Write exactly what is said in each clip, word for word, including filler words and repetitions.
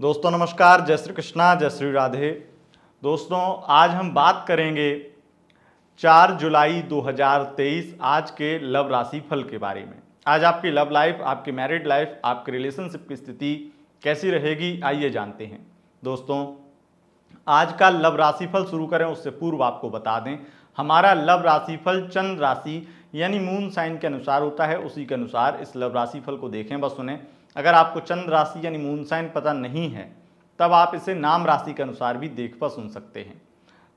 दोस्तों नमस्कार, जय श्री कृष्णा, जय श्री राधे। दोस्तों आज हम बात करेंगे चार जुलाई दो हज़ार तेईस आज के लव राशि फल के बारे में। आज आपकी लव लाइफ, आपकी मैरिड लाइफ, आपके रिलेशनशिप की स्थिति कैसी रहेगी, आइए जानते हैं। दोस्तों आज का लव राशि फल शुरू करें उससे पूर्व आपको बता दें, हमारा लव राशि फल चंद्र राशि यानी मून साइन के अनुसार होता है। उसी के अनुसार इस लव राशि फल को देखें बस सुने। अगर आपको चंद्र राशि यानी मून साइन पता नहीं है तब आप इसे नाम राशि के अनुसार भी देख पर सुन सकते हैं।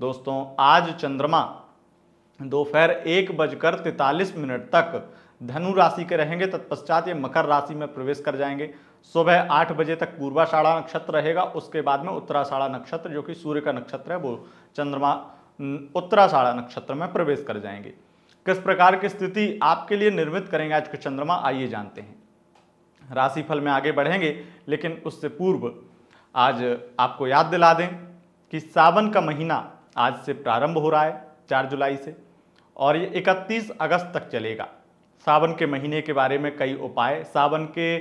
दोस्तों आज चंद्रमा दोपहर एक बजकर तैंतालीस मिनट तक धनु राशि के रहेंगे, तत्पश्चात ये मकर राशि में प्रवेश कर जाएंगे। सुबह आठ बजे तक पूर्वाषाढ़ा नक्षत्र रहेगा, उसके बाद में उत्तराषाढ़ा नक्षत्र जो कि सूर्य का नक्षत्र है वो चंद्रमा उत्तराषाढ़ा नक्षत्र में प्रवेश कर जाएंगे। किस प्रकार की स्थिति आपके लिए निर्मित करेंगे आज के चंद्रमा, आइए जानते हैं। राशिफल में आगे बढ़ेंगे लेकिन उससे पूर्व आज आपको याद दिला दें कि सावन का महीना आज से प्रारंभ हो रहा है चार जुलाई से, और ये इकतीस अगस्त तक चलेगा। सावन के महीने के बारे में कई उपाय, सावन के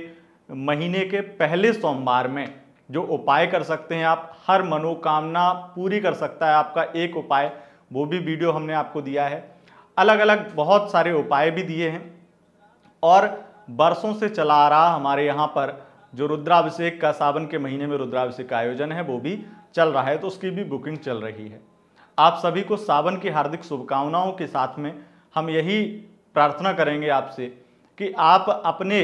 महीने के पहले सोमवार में जो उपाय कर सकते हैं आप, हर मनोकामना पूरी कर सकता है आपका एक उपाय, वो भी वीडियो हमने आपको दिया है। अलग अलग बहुत सारे उपाय भी दिए हैं, और बरसों से चला आ रहा हमारे यहाँ पर जो रुद्राभिषेक का, सावन के महीने में रुद्राभिषेक का आयोजन है वो भी चल रहा है, तो उसकी भी बुकिंग चल रही है। आप सभी को सावन की हार्दिक शुभकामनाओं के साथ में हम यही प्रार्थना करेंगे आपसे कि आप अपने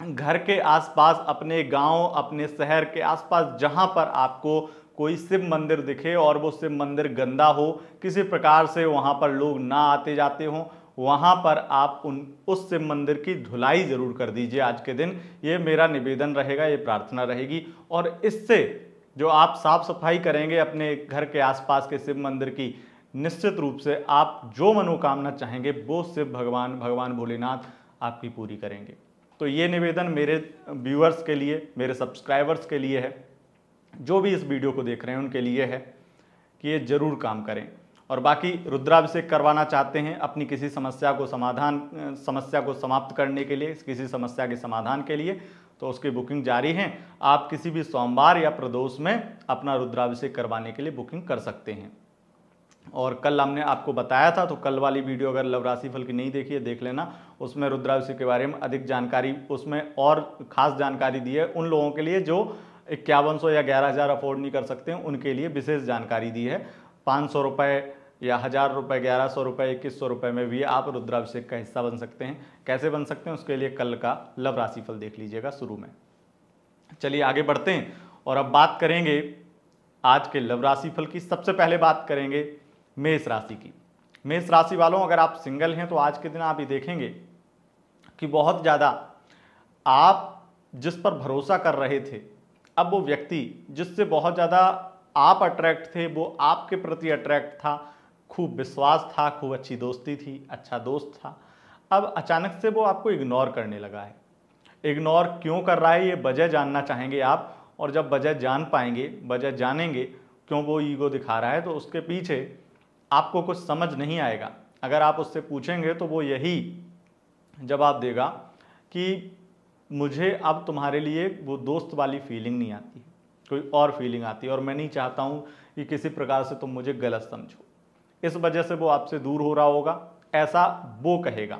घर के आसपास, अपने गांव, अपने शहर के आसपास जहां पर आपको कोई शिव मंदिर दिखे और वो शिव मंदिर गंदा हो, किसी प्रकार से वहां पर लोग ना आते जाते हों, वहाँ पर आप उन उस शिव मंदिर की धुलाई जरूर कर दीजिए आज के दिन। ये मेरा निवेदन रहेगा, ये प्रार्थना रहेगी, और इससे जो आप साफ सफाई करेंगे अपने घर के आसपास के शिव मंदिर की, निश्चित रूप से आप जो मनोकामना चाहेंगे वो शिव भगवान भगवान भोलेनाथ आपकी पूरी करेंगे। तो ये निवेदन मेरे व्यूअर्स के लिए, मेरे सब्सक्राइबर्स के लिए है, जो भी इस वीडियो को देख रहे हैं उनके लिए है कि ये जरूर काम करें। और बाकी रुद्राभिषेक करवाना चाहते हैं अपनी किसी समस्या को समाधान समस्या को समाप्त करने के लिए, किसी समस्या के समाधान के लिए, तो उसकी बुकिंग जारी है। आप किसी भी सोमवार या प्रदोष में अपना रुद्राभिषेक करवाने के लिए बुकिंग कर सकते हैं। और कल हमने आपको बताया था, तो कल वाली वीडियो अगर लव राशि फल की नहीं देखी है देख लेना, उसमें रुद्राभिषेक के बारे में अधिक जानकारी, उसमें और खास जानकारी दी है उन लोगों के लिए जो इक्यावन सौ या ग्यारह हज़ार अफोर्ड नहीं कर सकते हैं, उनके लिए विशेष जानकारी दी है। पाँच सौ रुपये या हज़ार रुपये, ग्यारह सौ रुपये, इक्कीस सौ रुपये में भी आप रुद्राभिषेक का हिस्सा बन सकते हैं। कैसे बन सकते हैं उसके लिए कल का लव राशिफल देख लीजिएगा शुरू में। चलिए आगे बढ़ते हैं और अब बात करेंगे आज के लव राशिफल की। सबसे पहले बात करेंगे मेष राशि की। मेष राशि वालों अगर आप सिंगल हैं तो आज के दिन आप ये देखेंगे कि बहुत ज़्यादा आप जिस पर भरोसा कर रहे थे, अब वो व्यक्ति जिससे बहुत ज़्यादा आप अट्रैक्ट थे वो आपके प्रति अट्रैक्ट था, खूब विश्वास था, खूब अच्छी दोस्ती थी, अच्छा दोस्त था, अब अचानक से वो आपको इग्नोर करने लगा है। इग्नोर क्यों कर रहा है ये वजह जानना चाहेंगे आप, और जब वजह जान पाएंगे, वजह जानेंगे क्यों वो ईगो दिखा रहा है, तो उसके पीछे आपको कुछ समझ नहीं आएगा। अगर आप उससे पूछेंगे तो वो यही जवाब देगा कि मुझे अब तुम्हारे लिए वो दोस्त वाली फीलिंग नहीं आती, कोई और फीलिंग आती है, और मैं नहीं चाहता हूँ कि किसी प्रकार से तुम मुझे गलत समझो। इस वजह से वो आपसे दूर हो रहा होगा, ऐसा वो कहेगा,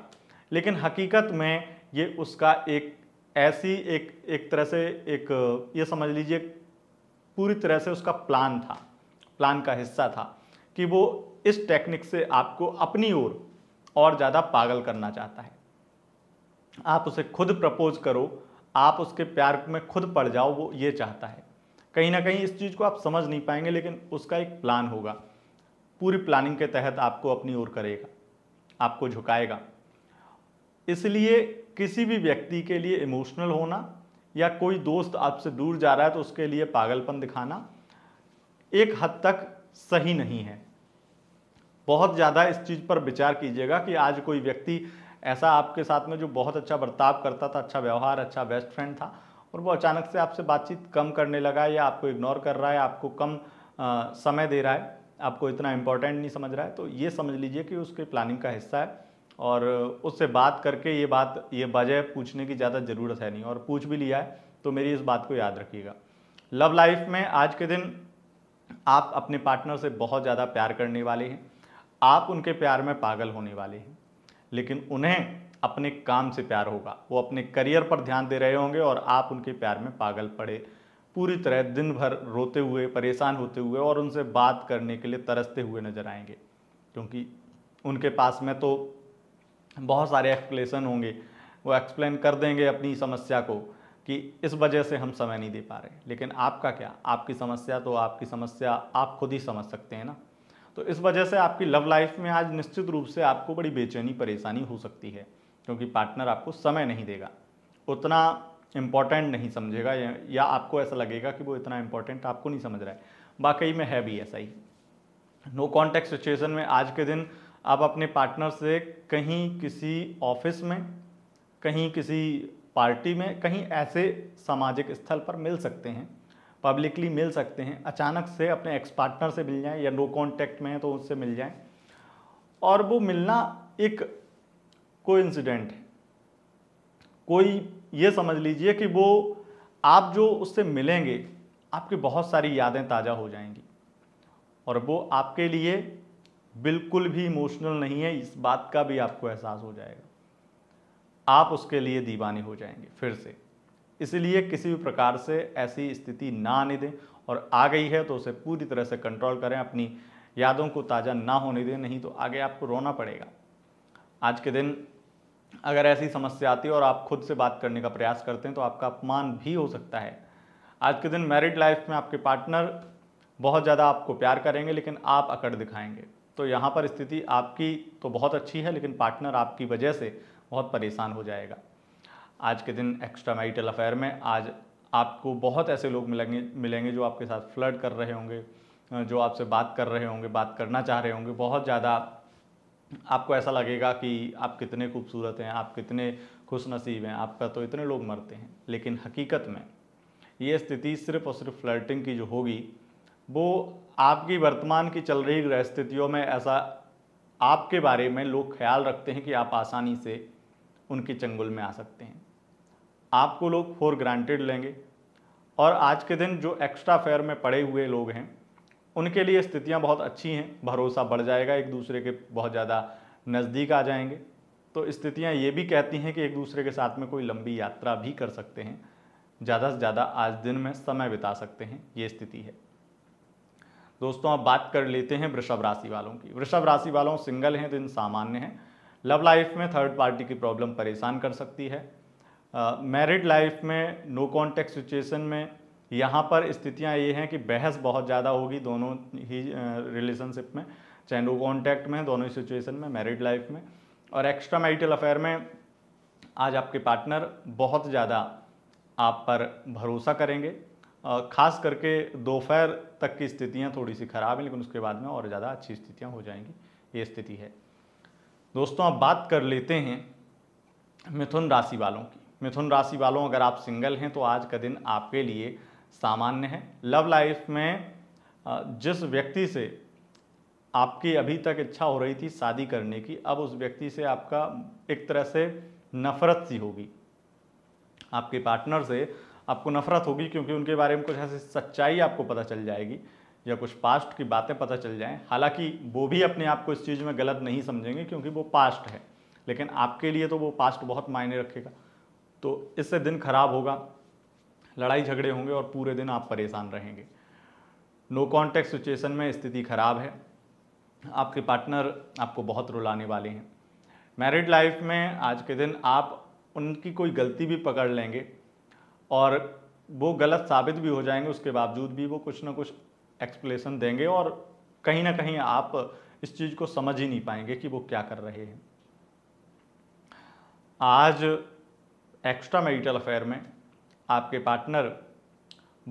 लेकिन हकीकत में ये उसका एक ऐसी एक एक तरह से एक ये समझ लीजिए पूरी तरह से उसका प्लान था, प्लान का हिस्सा था कि वो इस टेक्निक से आपको अपनी ओर और ज़्यादा पागल करना चाहता है। आप उसे खुद प्रपोज करो, आप उसके प्यार में खुद पड़ जाओ, वो ये चाहता है। कहीं ना कहीं इस चीज़ को आप समझ नहीं पाएंगे, लेकिन उसका एक प्लान होगा, पूरी प्लानिंग के तहत आपको अपनी ओर करेगा, आपको झुकाएगा। इसलिए किसी भी व्यक्ति के लिए इमोशनल होना या कोई दोस्त आपसे दूर जा रहा है तो उसके लिए पागलपन दिखाना एक हद तक सही नहीं है। बहुत ज़्यादा इस चीज़ पर विचार कीजिएगा कि आज कोई व्यक्ति ऐसा आपके साथ में जो बहुत अच्छा बर्ताव करता था, अच्छा व्यवहार, अच्छा बेस्ट फ्रेंड था, और वो अचानक से आपसे बातचीत कम करने लगा है या आपको इग्नोर कर रहा है, आपको कम आ, समय दे रहा है, आपको इतना इम्पोर्टेंट नहीं समझ रहा है, तो ये समझ लीजिए कि उसके प्लानिंग का हिस्सा है और उससे बात करके ये बात ये वजह पूछने की ज़्यादा ज़रूरत है नहीं, और पूछ भी लिया है तो मेरी इस बात को याद रखिएगा। लव लाइफ में आज के दिन आप अपने पार्टनर से बहुत ज़्यादा प्यार करने वाले हैं, आप उनके प्यार में पागल होने वाले हैं, लेकिन उन्हें अपने काम से प्यार होगा, वो अपने करियर पर ध्यान दे रहे होंगे और आप उनके प्यार में पागल पड़े पूरी तरह दिन भर रोते हुए, परेशान होते हुए और उनसे बात करने के लिए तरसते हुए नजर आएंगे, क्योंकि उनके पास में तो बहुत सारे एक्सप्लेनेशन होंगे, वो एक्सप्लेन कर देंगे अपनी समस्या को कि इस वजह से हम समय नहीं दे पा रहे। लेकिन आपका क्या, आपकी समस्या तो आपकी समस्या आप खुद ही समझ सकते हैं ना। तो इस वजह से आपकी लव लाइफ में आज निश्चित रूप से आपको बड़ी बेचैनी, परेशानी हो सकती है, क्योंकि पार्टनर आपको समय नहीं देगा, उतना इम्पॉर्टेंट नहीं समझेगा, या आपको ऐसा लगेगा कि वो इतना इम्पॉर्टेंट आपको नहीं समझ रहा है। वाकई में है भी ऐसा ही। नो कॉन्टैक्ट सिचुएशन में आज के दिन आप अपने पार्टनर से कहीं किसी ऑफिस में, कहीं किसी पार्टी में, कहीं ऐसे सामाजिक स्थल पर मिल सकते हैं, पब्लिकली मिल सकते हैं, अचानक से अपने एक्स पार्टनर से मिल जाएं, या नो कॉन्टैक्ट में है तो उससे मिल जाएं, और वो मिलना एक कोइंसिडेंट है, कोई ये समझ लीजिए कि वो आप जो उससे मिलेंगे आपकी बहुत सारी यादें ताज़ा हो जाएंगी, और वो आपके लिए बिल्कुल भी इमोशनल नहीं है, इस बात का भी आपको एहसास हो जाएगा, आप उसके लिए दीवाने हो जाएंगे फिर से। इसलिए किसी भी प्रकार से ऐसी स्थिति ना आने दें, और आ गई है तो उसे पूरी तरह से कंट्रोल करें, अपनी यादों को ताज़ा ना होने दें, नहीं तो आगे आपको रोना पड़ेगा। आज के दिन अगर ऐसी समस्या आती है और आप खुद से बात करने का प्रयास करते हैं तो आपका अपमान भी हो सकता है। आज के दिन मैरिड लाइफ में आपके पार्टनर बहुत ज़्यादा आपको प्यार करेंगे, लेकिन आप अकड़ दिखाएंगे, तो यहाँ पर स्थिति आपकी तो बहुत अच्छी है, लेकिन पार्टनर आपकी वजह से बहुत परेशान हो जाएगा। आज के दिन एक्स्ट्रा मैरिटल अफेयर में आज आपको बहुत ऐसे लोग मिलेंगे मिलेंगे जो आपके साथ फ्लर्ट कर रहे होंगे, जो आपसे बात कर रहे होंगे, बात करना चाह रहे होंगे, बहुत ज़्यादा आपको ऐसा लगेगा कि आप कितने खूबसूरत हैं, आप कितने खुशनसीब हैं, आपका तो इतने लोग मरते हैं। लेकिन हकीकत में ये स्थिति सिर्फ और सिर्फ फ्लर्टिंग की जो होगी वो आपकी वर्तमान की चल रही ग्रह स्थितियों में ऐसा आपके बारे में लोग ख्याल रखते हैं कि आप आसानी से उनकी चंगुल में आ सकते हैं, आपको लोग फॉर ग्रांटेड लेंगे, और आज के दिन जो एक्स्ट्रा फेयर में पड़े हुए लोग हैं उनके लिए स्थितियां बहुत अच्छी हैं, भरोसा बढ़ जाएगा, एक दूसरे के बहुत ज़्यादा नज़दीक आ जाएंगे। तो स्थितियां ये भी कहती हैं कि एक दूसरे के साथ में कोई लंबी यात्रा भी कर सकते हैं, ज़्यादा से ज़्यादा आज दिन में समय बिता सकते हैं, ये स्थिति है। दोस्तों अब बात कर लेते हैं वृषभ राशि वालों की। वृषभ राशि वालों सिंगल हैं तो दिन सामान्य हैं। लव लाइफ में थर्ड पार्टी की प्रॉब्लम परेशान कर सकती है। मैरिड लाइफ में नो कॉन्टैक्ट सिचुएशन में यहाँ पर स्थितियाँ ये हैं कि बहस बहुत ज़्यादा होगी दोनों ही रिलेशनशिप में, चाहे नो कॉन्टैक्ट में, दोनों ही सिचुएशन में, मैरिड लाइफ में। और एक्स्ट्रा मैरिटल अफेयर में आज आपके पार्टनर बहुत ज़्यादा आप पर भरोसा करेंगे, ख़ास करके दोपहर तक की स्थितियाँ थोड़ी सी खराब हैं, लेकिन उसके बाद में और ज़्यादा अच्छी स्थितियाँ हो जाएंगी, ये स्थिति है। दोस्तों अब बात कर लेते हैं मिथुन राशि वालों की। मिथुन राशि वालों अगर आप सिंगल हैं तो आज का दिन आपके लिए सामान्य है। लव लाइफ में जिस व्यक्ति से आपकी अभी तक इच्छा हो रही थी शादी करने की, अब उस व्यक्ति से आपका एक तरह से नफरत सी होगी, आपके पार्टनर से आपको नफरत होगी, क्योंकि उनके बारे में कुछ ऐसी सच्चाई आपको पता चल जाएगी या कुछ पास्ट की बातें पता चल जाएं। हालांकि वो भी अपने आप को इस चीज़ में गलत नहीं समझेंगे क्योंकि वो पास्ट है, लेकिन आपके लिए तो वो पास्ट बहुत मायने रखेगा। तो इससे दिन खराब होगा, लड़ाई झगड़े होंगे और पूरे दिन आप परेशान रहेंगे। नो कॉन्टैक्ट सिचुएशन में स्थिति खराब है, आपके पार्टनर आपको बहुत रुलाने वाले हैं। मैरिड लाइफ में आज के दिन आप उनकी कोई गलती भी पकड़ लेंगे और वो गलत साबित भी हो जाएंगे, उसके बावजूद भी वो कुछ ना कुछ एक्सप्लेनेशन देंगे और कहीं ना कहीं आप इस चीज़ को समझ ही नहीं पाएंगे कि वो क्या कर रहे हैं। आज एक्स्ट्रा मैरिटल अफेयर में आपके पार्टनर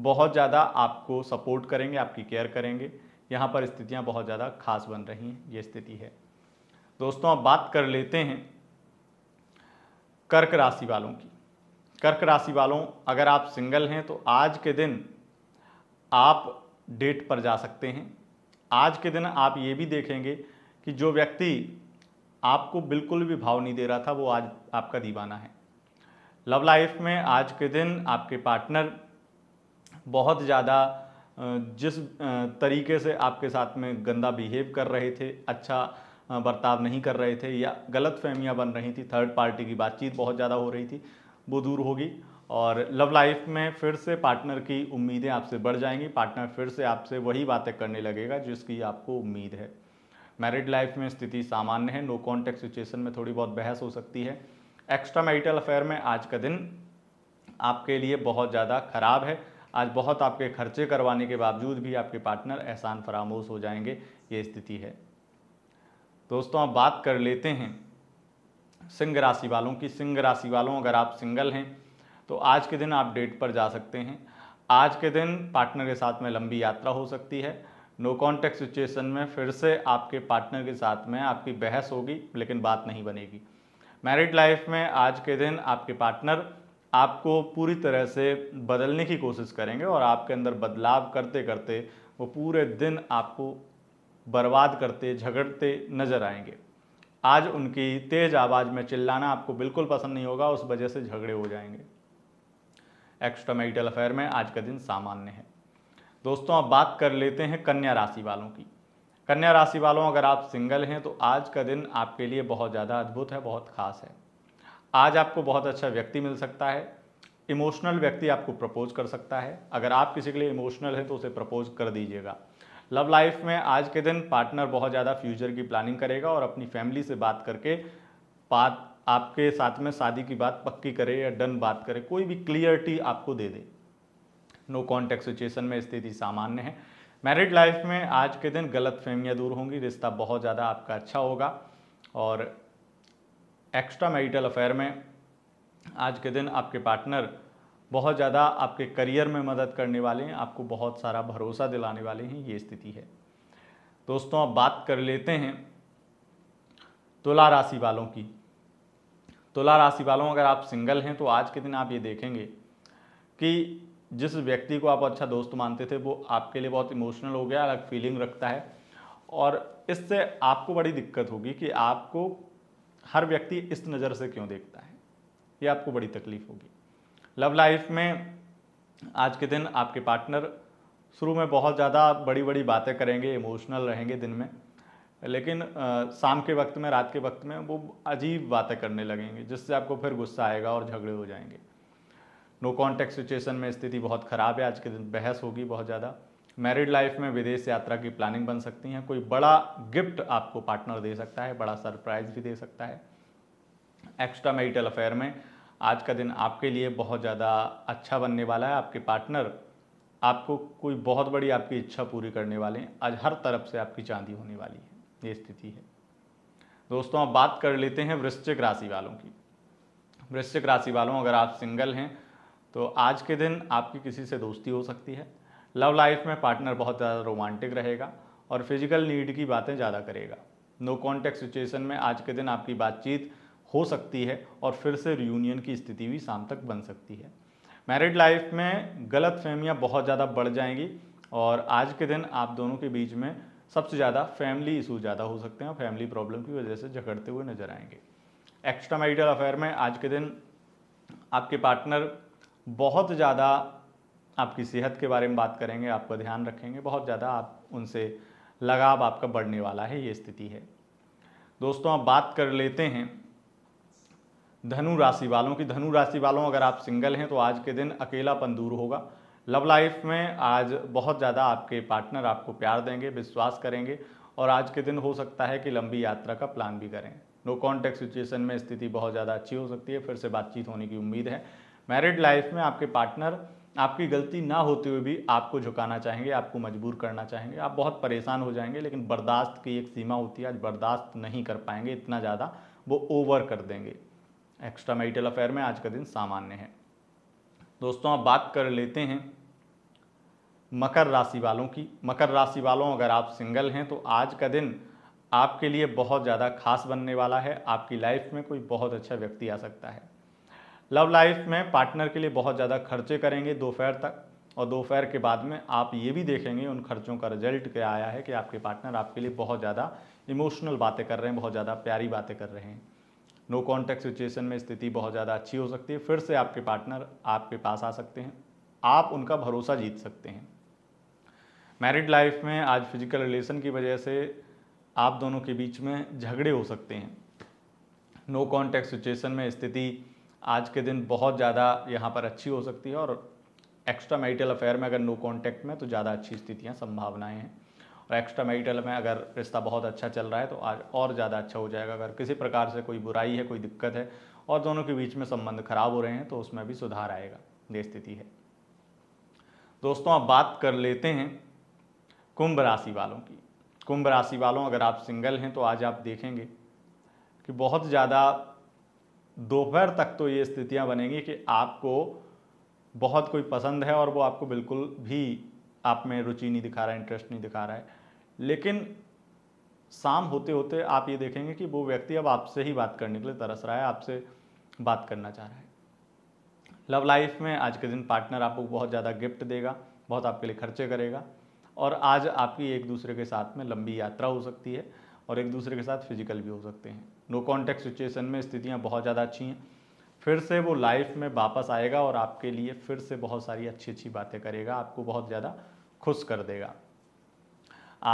बहुत ज़्यादा आपको सपोर्ट करेंगे, आपकी केयर करेंगे, यहाँ पर स्थितियाँ बहुत ज़्यादा खास बन रही हैं, ये स्थिति है। दोस्तों अब बात कर लेते हैं कर्क राशि वालों की। कर्क राशि वालों अगर आप सिंगल हैं तो आज के दिन आप डेट पर जा सकते हैं। आज के दिन आप ये भी देखेंगे कि जो व्यक्ति आपको बिल्कुल भी भाव नहीं दे रहा था, वो आज आपका दीवाना है। लव लाइफ में आज के दिन आपके पार्टनर बहुत ज़्यादा जिस तरीके से आपके साथ में गंदा बिहेव कर रहे थे, अच्छा बर्ताव नहीं कर रहे थे या गलत फहमियाँ बन रही थी, थर्ड पार्टी की बातचीत बहुत ज़्यादा हो रही थी, वो दूर होगी। और लव लाइफ में फिर से पार्टनर की उम्मीदें आपसे बढ़ जाएंगी, पार्टनर फिर से आपसे वही बातें करने लगेगा जिसकी आपको उम्मीद है। मैरिड लाइफ में स्थिति सामान्य है, नो कॉन्टैक्ट सिचुएशन में थोड़ी बहुत बहस हो सकती है। एक्स्ट्रा मैरिटल अफेयर में आज का दिन आपके लिए बहुत ज़्यादा ख़राब है। आज बहुत आपके खर्चे करवाने के बावजूद भी आपके पार्टनर एहसान फरामोश हो जाएंगे, ये स्थिति है। दोस्तों अब बात कर लेते हैं सिंह राशि वालों की। सिंह राशि वालों अगर आप सिंगल हैं तो आज के दिन आप डेट पर जा सकते हैं। आज के दिन पार्टनर के साथ में लंबी यात्रा हो सकती है। नो कॉन्टैक्ट सिचुएशन में फिर से आपके पार्टनर के साथ में आपकी बहस होगी लेकिन बात नहीं बनेगी। मैरिड लाइफ में आज के दिन आपके पार्टनर आपको पूरी तरह से बदलने की कोशिश करेंगे और आपके अंदर बदलाव करते करते वो पूरे दिन आपको बर्बाद करते झगड़ते नजर आएंगे। आज उनकी तेज़ आवाज़ में चिल्लाना आपको बिल्कुल पसंद नहीं होगा, उस वजह से झगड़े हो जाएंगे। एक्स्ट्रा मैरिटल अफेयर में आज का दिन सामान्य है। दोस्तों अब बात कर लेते हैं कन्या राशि वालों की। कन्या राशि वालों अगर आप सिंगल हैं तो आज का दिन आपके लिए बहुत ज़्यादा अद्भुत है, बहुत खास है। आज आपको बहुत अच्छा व्यक्ति मिल सकता है। इमोशनल व्यक्ति आपको प्रपोज कर सकता है। अगर आप किसी के लिए इमोशनल हैं तो उसे प्रपोज कर दीजिएगा। लव लाइफ में आज के दिन पार्टनर बहुत ज़्यादा फ्यूचर की प्लानिंग करेगा और अपनी फैमिली से बात करके बात आपके साथ में शादी की बात पक्की करे या डन बात करे, कोई भी क्लियरिटी आपको दे दे। नो कॉन्टैक्ट सिचुएशन में स्थिति सामान्य है। मैरिड लाइफ में आज के दिन गलत फहमियाँ दूर होंगी, रिश्ता बहुत ज़्यादा आपका अच्छा होगा। और एक्स्ट्रा मैरिटल अफेयर में आज के दिन आपके पार्टनर बहुत ज़्यादा आपके करियर में मदद करने वाले हैं, आपको बहुत सारा भरोसा दिलाने वाले हैं, ये स्थिति है। दोस्तों अब बात कर लेते हैं तुला राशि वालों की। तुला राशि वालों अगर आप सिंगल हैं तो आज के दिन आप ये देखेंगे कि जिस व्यक्ति को आप अच्छा दोस्त मानते थे वो आपके लिए बहुत इमोशनल हो गया, अलग फीलिंग रखता है और इससे आपको बड़ी दिक्कत होगी कि आपको हर व्यक्ति इस नज़र से क्यों देखता है, ये आपको बड़ी तकलीफ होगी। लव लाइफ में आज के दिन आपके पार्टनर शुरू में बहुत ज़्यादा बड़ी बड़ी बातें करेंगे, इमोशनल रहेंगे दिन में, लेकिन आ, शाम के वक्त में रात के वक्त में वो अजीब बातें करने लगेंगे जिससे आपको फिर गुस्सा आएगा और झगड़े हो जाएंगे। नो कॉन्टैक्ट सिचुएशन में स्थिति बहुत ख़राब है। आज के दिन बहस होगी बहुत ज़्यादा। मैरिड लाइफ में विदेश यात्रा की प्लानिंग बन सकती है। कोई बड़ा गिफ्ट आपको पार्टनर दे सकता है, बड़ा सरप्राइज भी दे सकता है। एक्स्ट्रा मैरिटल अफेयर में आज का दिन आपके लिए बहुत ज़्यादा अच्छा बनने वाला है। आपके पार्टनर आपको कोई बहुत बड़ी आपकी इच्छा पूरी करने वाले हैं। आज हर तरफ से आपकी चांदी होने वाली है, ये स्थिति है। दोस्तों अब बात कर लेते हैं वृश्चिक राशि वालों की। वृश्चिक राशि वालों अगर आप सिंगल हैं तो आज के दिन आपकी किसी से दोस्ती हो सकती है। लव लाइफ में पार्टनर बहुत ज़्यादा रोमांटिक रहेगा और फिजिकल नीड की बातें ज़्यादा करेगा। नो कॉन्टैक्ट सिचुएशन में आज के दिन आपकी बातचीत हो सकती है और फिर से रियूनियन की स्थिति भी शाम तक बन सकती है। मैरिड लाइफ में गलत फहमियाँ बहुत ज़्यादा बढ़ जाएंगी और आज के दिन आप दोनों के बीच में सबसे ज़्यादा फैमिली इशू ज़्यादा हो सकते हैं और फैमिली प्रॉब्लम की वजह से झगड़ते हुए नजर आएंगे। एक्स्ट्रा मैरिटल अफेयर में आज के दिन आपके पार्टनर बहुत ज़्यादा आपकी सेहत के बारे में बात करेंगे, आपका ध्यान रखेंगे, बहुत ज़्यादा आप उनसे लगाव आपका बढ़ने वाला है, ये स्थिति है। दोस्तों अब बात कर लेते हैं धनु राशि वालों की। धनु राशि वालों अगर आप सिंगल हैं तो आज के दिन अकेलापन दूर होगा। लव लाइफ में आज बहुत ज़्यादा आपके पार्टनर आपको प्यार देंगे, विश्वास करेंगे और आज के दिन हो सकता है कि लंबी यात्रा का प्लान भी करें। नो कॉन्टैक्ट सिचुएशन में स्थिति बहुत ज़्यादा अच्छी हो सकती है, फिर से बातचीत होने की उम्मीद है। मैरिड लाइफ में आपके पार्टनर आपकी गलती ना होते हुए भी आपको झुकाना चाहेंगे, आपको मजबूर करना चाहेंगे, आप बहुत परेशान हो जाएंगे, लेकिन बर्दाश्त की एक सीमा होती है, आज बर्दाश्त नहीं कर पाएंगे, इतना ज़्यादा वो ओवर कर देंगे। एक्स्ट्रा मैरिटल अफेयर में आज का दिन सामान्य है। दोस्तों अब बात कर लेते हैं मकर राशि वालों की। मकर राशि वालों अगर आप सिंगल हैं तो आज का दिन आपके लिए बहुत ज़्यादा खास बनने वाला है। आपकी लाइफ में कोई बहुत अच्छा व्यक्ति आ सकता है। लव लाइफ में पार्टनर के लिए बहुत ज़्यादा खर्चे करेंगे दोपहर तक और दोपहर के बाद में आप ये भी देखेंगे उन खर्चों का रिजल्ट क्या आया है कि आपके पार्टनर आपके लिए बहुत ज़्यादा इमोशनल बातें कर रहे हैं, बहुत ज़्यादा प्यारी बातें कर रहे हैं, नो कॉन्टैक्ट सिचुएशन में स्थिति बहुत ज़्यादा अच्छी हो सकती है, फिर से आपके पार्टनर आपके पास आ सकते हैं, आप उनका भरोसा जीत सकते हैं। मैरिड लाइफ में आज फिजिकल रिलेशन की वजह से आप दोनों के बीच में झगड़े हो सकते हैं। नो कॉन्टैक्ट सिचुएशन में स्थिति आज के दिन बहुत ज़्यादा यहाँ पर अच्छी हो सकती है और एक्स्ट्रा मैरिटल अफेयर में अगर नो कॉन्टैक्ट में तो ज़्यादा अच्छी स्थितियाँ संभावनाएं हैं, और एक्स्ट्रा मैरिटल में अगर रिश्ता बहुत अच्छा चल रहा है तो आज और ज़्यादा अच्छा हो जाएगा। अगर किसी प्रकार से कोई बुराई है, कोई दिक्कत है और दोनों के बीच में संबंध खराब हो रहे हैं तो उसमें भी सुधार आएगा, ये स्थिति है। दोस्तों, अब बात कर लेते हैं कुंभ राशि वालों की। कुंभ राशि वालों, अगर आप सिंगल हैं तो आज आप देखेंगे कि बहुत ज़्यादा दोपहर तक तो ये स्थितियां बनेंगी कि आपको बहुत कोई पसंद है और वो आपको बिल्कुल भी आप में रुचि नहीं दिखा रहा है, इंटरेस्ट नहीं दिखा रहा है, लेकिन शाम होते होते आप ये देखेंगे कि वो व्यक्ति अब आपसे ही बात करने के लिए तरस रहा है, आपसे बात करना चाह रहा है। लव लाइफ में आज के दिन पार्टनर आपको बहुत ज़्यादा गिफ्ट देगा, बहुत आपके लिए खर्चे करेगा और आज आपकी एक दूसरे के साथ में लंबी यात्रा हो सकती है और एक दूसरे के साथ फिजिकल भी हो सकते हैं। नो कॉन्टैक्ट सिचुएशन में स्थितियां बहुत ज़्यादा अच्छी हैं, फिर से वो लाइफ में वापस आएगा और आपके लिए फिर से बहुत सारी अच्छी अच्छी बातें करेगा, आपको बहुत ज़्यादा खुश कर देगा।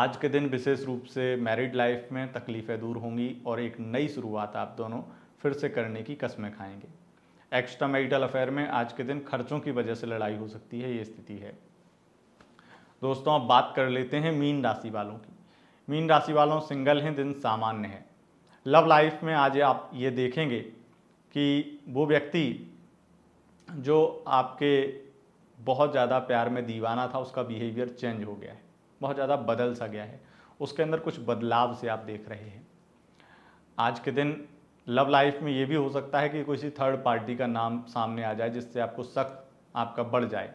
आज के दिन विशेष रूप से मैरिड लाइफ में तकलीफ़ें दूर होंगी और एक नई शुरुआत आप दोनों फिर से करने की कसमें खाएँगे। एक्स्ट्रा मैरिटल अफेयर में आज के दिन खर्चों की वजह से लड़ाई हो सकती है, ये स्थिति है। दोस्तों, अब बात कर लेते हैं मीन राशि वालों की। मीन राशि वालों, सिंगल हैं, दिन सामान्य है। लव लाइफ में आज आप ये देखेंगे कि वो व्यक्ति जो आपके बहुत ज़्यादा प्यार में दीवाना था उसका बिहेवियर चेंज हो गया है, बहुत ज़्यादा बदल सा गया है, उसके अंदर कुछ बदलाव से आप देख रहे हैं। आज के दिन लव लाइफ में ये भी हो सकता है कि किसी थर्ड पार्टी का नाम सामने आ जाए जिससे आपको शक आपका बढ़ जाए।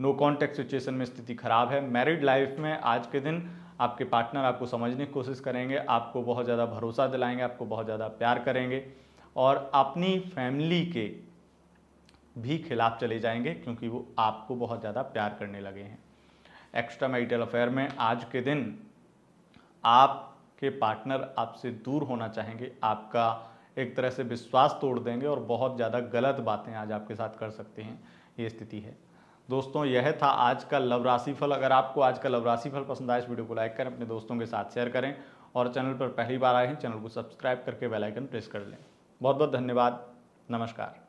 नो कॉन्टैक्ट सिचुएशन में स्थिति खराब है। मैरिड लाइफ में आज के दिन आपके पार्टनर आपको समझने की कोशिश करेंगे, आपको बहुत ज़्यादा भरोसा दिलाएंगे, आपको बहुत ज़्यादा प्यार करेंगे और अपनी फैमिली के भी खिलाफ चले जाएंगे क्योंकि वो आपको बहुत ज़्यादा प्यार करने लगे हैं। एक्स्ट्रा मैरिटल अफेयर में आज के दिन आपके पार्टनर आपसे दूर होना चाहेंगे, आपका एक तरह से विश्वास तोड़ देंगे और बहुत ज़्यादा गलत बातें आज आपके साथ कर सकते हैं, ये स्थिति है। दोस्तों, यह था आज का लव राशिफल। अगर आपको आज का लव राशिफल पसंद आए इस वीडियो को लाइक करें, अपने दोस्तों के साथ शेयर करें और चैनल पर पहली बार आए हैं चैनल को सब्सक्राइब करके बेल आइकन प्रेस कर लें। बहुत बहुत धन्यवाद। नमस्कार।